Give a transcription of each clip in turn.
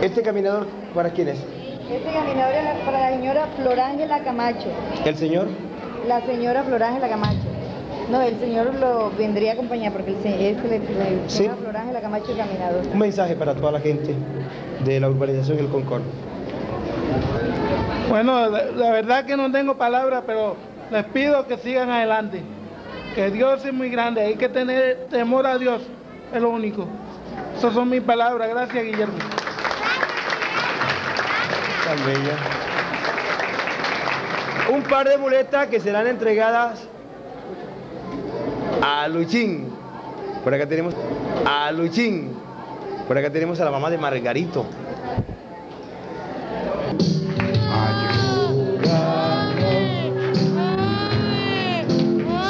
¿Este caminador para quién es? Este caminador es para la señora Flor Ángela Camacho. ¿El señor? La señora Flor Ángela Camacho. No, el señor lo vendría a acompañar porque el señor Flor Ángela Camacho es caminador. Un mensaje para toda la gente de la urbanización El Concord. Bueno, la verdad que no tengo palabras, pero les pido que sigan adelante. Que Dios es muy grande, hay que tener temor a Dios, es lo único. Esas son mis palabras, gracias Guillermo. Tan bella. Un par de muletas que serán entregadas a Luchín. Por acá tenemos a Luchín. Por acá tenemos a la mamá de Margarito. Ayúdanos,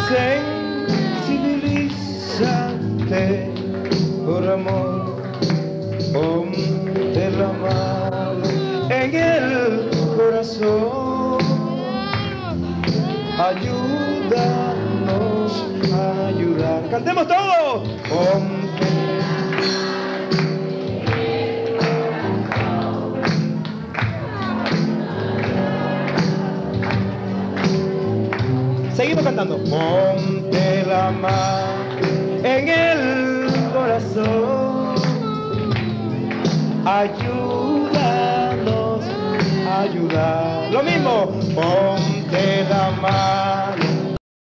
sensibilízate, por amor, ponte la mano en el corazón. Ayúdanos a ayudar. ¡Cantemos todos! Seguimos. sigo cantando. Ponte la mano en el corazón, ayúdanos a ayudar. Lo mismo. Ponte la mano